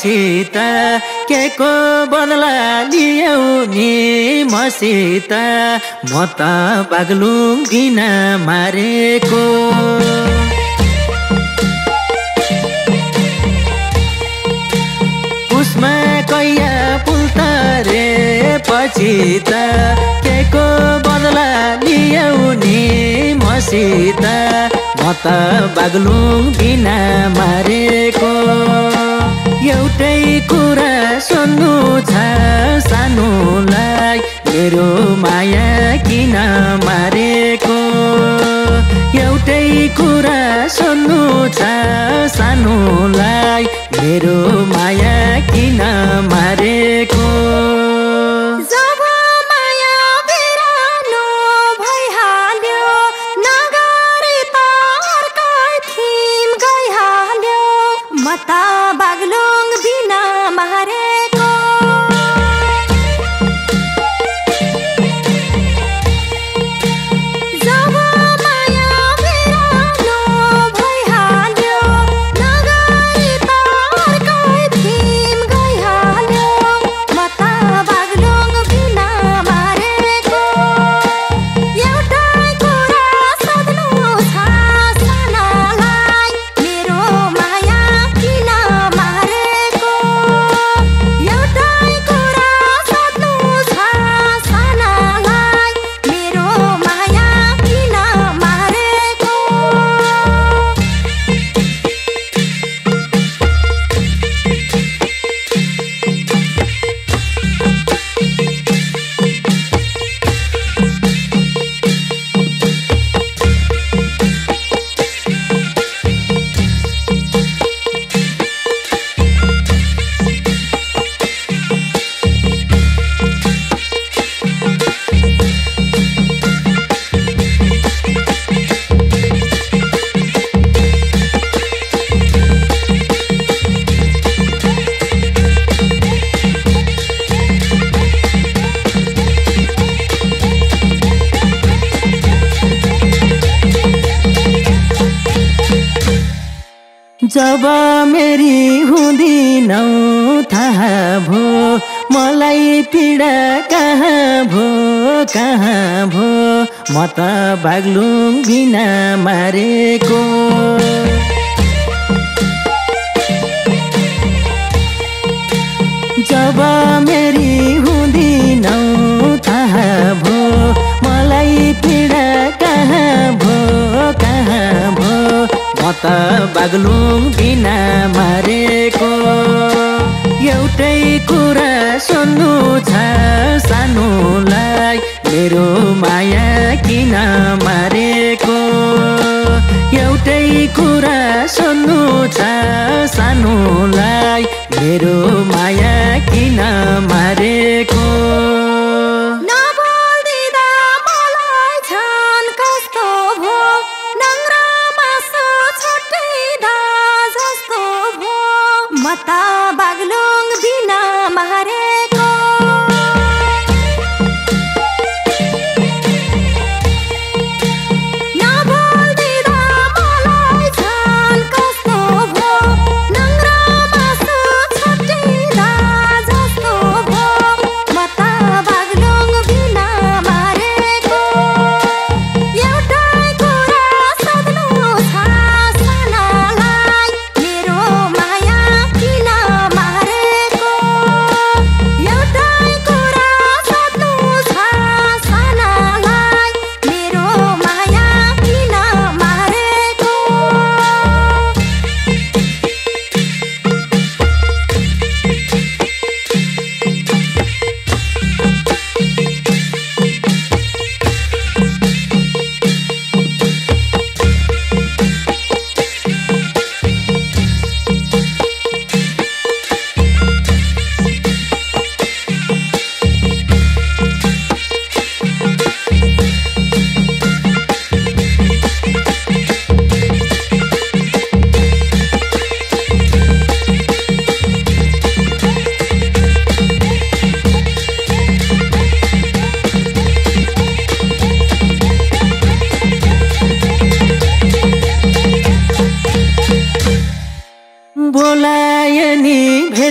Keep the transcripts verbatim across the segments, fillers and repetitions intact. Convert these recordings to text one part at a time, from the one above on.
सीता के को बदला लियौ नि मसीता म त बागलुङ बिनामारेको। उसमा कैया पुल्ता रे पछिता के को बदला लियौ नि मसीता म त बागलुङ बिनामारेको। एउटै कुरा सुन्नु छ सानोलाई मेरो माया किन मारेको। एउटै कुरा सुन्नु छ सानोलाई मेरो माया किन मारेको। जब मेरी हुँदिनौ थाहा भो मलाई पीडा कहाँ भो कहाँ भो म त बागलुङ बिनामारेको। जब मेरी हुँदिनौ थाहा भो मलाई पीडा कहाँ भो कहाँ भो म त बागलुङ बिनामारेको। एउटै कुरा सुन्नु छ सानोलाई मेरो माया किन मारेको। एउटै कुरा सुन्नु छ सानोलाई मेरो माया किन मारेको। म त बागलुङ बिनामारेको। नभुल्दिँदा मलाई छन् कस्तो भो नङ्ग्रा मासु छुटिँदा जस्तो भो म त बागलुङ बिनामारेको।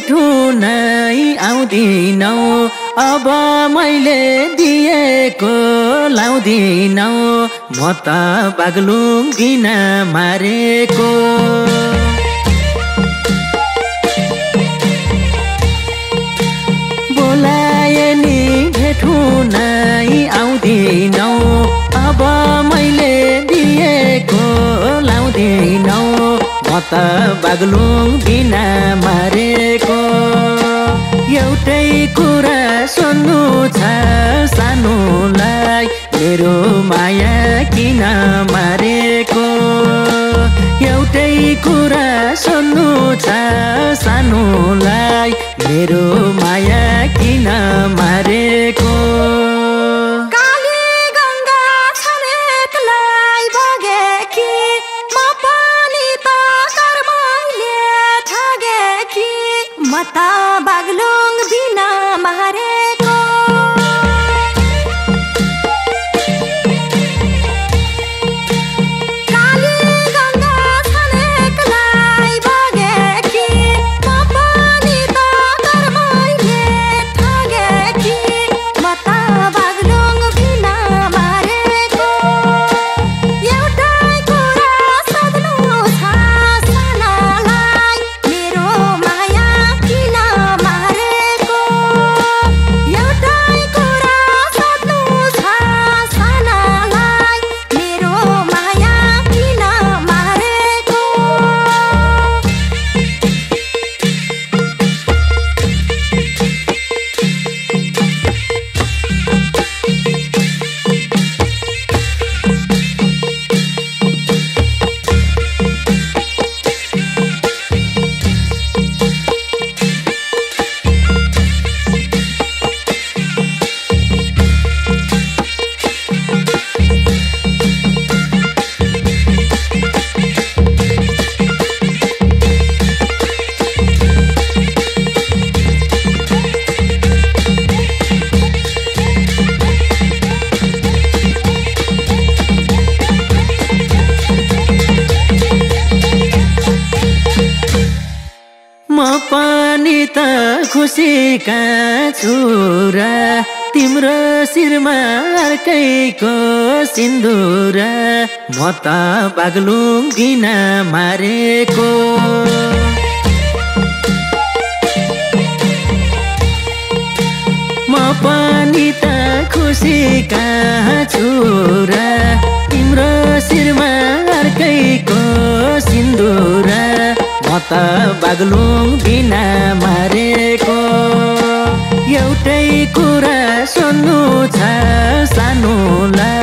ठुनाई आउँदिनौ, अब मैले दिएको लाउँदिनौ, म त बागलुङ बिनामारेको। बोलाए नि भेट हुनै आउँदिनौ, अब मैले दिएको लाउँदिनौ, म त बागलुङ बिनामारेको। एउटै कुरा सुन्नु छ सानोलाई, मेरो माया किन मारेको। एउटै कुरा सुन्नु छ सानोलाई, मेरो माया किन मारेको। म त बागलुङ बिनामारेको। काली गंगा छनेकलाई बगेकी, म पनि त कर्मले ठगेकी, म त बागलुङ बिनामारेको। एउटै कुरा सोध्नु छ सानोलाई, मेरो माया किन मारेको। एउटै कुरा सोध्नु छ सानोलाई, मेरो माया किन मारेको। म पनि त खुसीका छु र, तिम्रो शिरमा अर्कैको सिन्दुर, म त बागलुङ बिनामारेको। म पनि त खुसीका छु र, तिम्रो शिरमा अर्कैको सिन्दुर, म त बागलुङ बिनामारेको। एउटै कुरा सुन्नु छ सानोलाई।